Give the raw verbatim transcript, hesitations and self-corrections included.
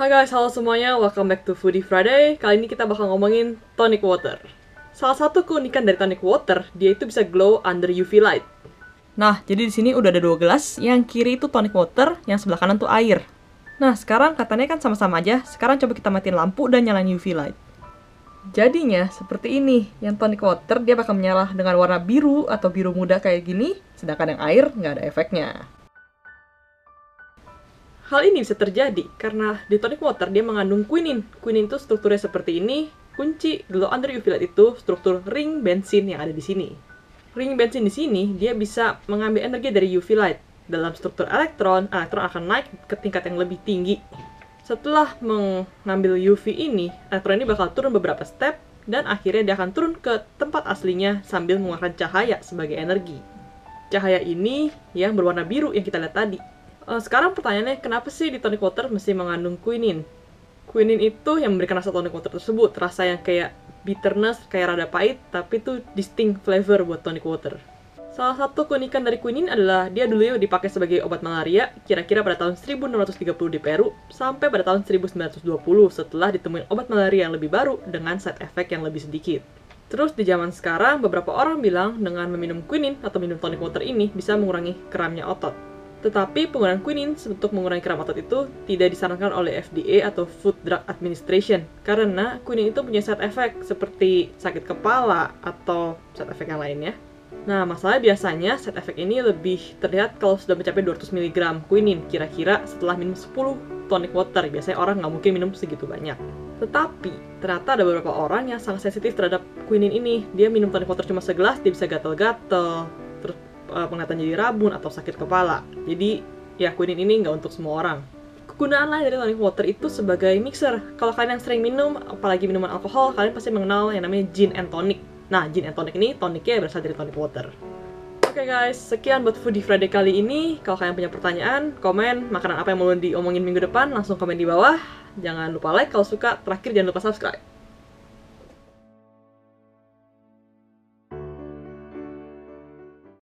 Hai guys, halo semuanya, welcome back to Foodie Friday. Kali ini kita bakal ngomongin tonic water. Salah satu keunikan dari tonic water, dia itu bisa glow under U V light. Nah, jadi di sini udah ada dua gelas, yang kiri itu tonic water, yang sebelah kanan tuh air. Nah, sekarang katanya kan sama-sama aja, sekarang coba kita matiin lampu dan nyalain U V light. Jadinya seperti ini, yang tonic water dia bakal menyala dengan warna biru atau biru muda kayak gini, sedangkan yang air nggak ada efeknya. Hal ini bisa terjadi karena di tonic water dia mengandung quinine. Quinine itu strukturnya seperti ini. Kunci glow under U V light itu struktur ring bensin yang ada di sini. Ring bensin di sini dia bisa mengambil energi dari U V light. Dalam struktur elektron, elektron akan naik ke tingkat yang lebih tinggi. Setelah mengambil U V ini, elektron ini bakal turun beberapa step dan akhirnya dia akan turun ke tempat aslinya sambil mengeluarkan cahaya sebagai energi. Cahaya ini yang berwarna biru yang kita lihat tadi. Sekarang pertanyaannya, kenapa sih di tonic water mesti mengandung quinine? Quinine itu yang memberikan rasa tonic water tersebut, rasa yang kayak bitterness, kayak rada pahit, tapi itu distinct flavor buat tonic water. Salah satu keunikan dari quinine adalah dia dulu dipakai sebagai obat malaria, kira-kira pada tahun seribu enam ratus tiga puluh di Peru, sampai pada tahun seribu sembilan ratus dua puluh setelah ditemuin obat malaria yang lebih baru dengan side effect yang lebih sedikit. Terus di zaman sekarang, beberapa orang bilang dengan meminum quinine atau minum tonic water ini bisa mengurangi keramnya otot. Tetapi penggunaan quinine untuk mengurangi kram otot itu tidak disarankan oleh F D A atau Food Drug Administration karena quinine itu punya side effect seperti sakit kepala atau side effect yang lainnya. Nah, masalah biasanya side effect ini lebih terlihat kalau sudah mencapai dua ratus miligram quinine kira-kira setelah minum sepuluh tonic water. Biasanya orang nggak mungkin minum segitu banyak. Tetapi, ternyata ada beberapa orang yang sangat sensitif terhadap quinine ini. Dia minum tonic water cuma segelas, dia bisa gatel-gatel, terus penglihatan jadi rabun atau sakit kepala. Jadi, ya quinine ini nggak untuk semua orang. Kegunaan lain dari tonic water itu sebagai mixer. Kalau kalian yang sering minum, apalagi minuman alkohol, kalian pasti mengenal yang namanya gin and tonic. Nah, gin and tonic ini tonicnya berasal dari tonic water. Oke okay guys, sekian buat Foodie Friday kali ini. Kalau kalian punya pertanyaan, komen makanan apa yang mau diomongin minggu depan, langsung komen di bawah. Jangan lupa like kalau suka, terakhir jangan lupa subscribe.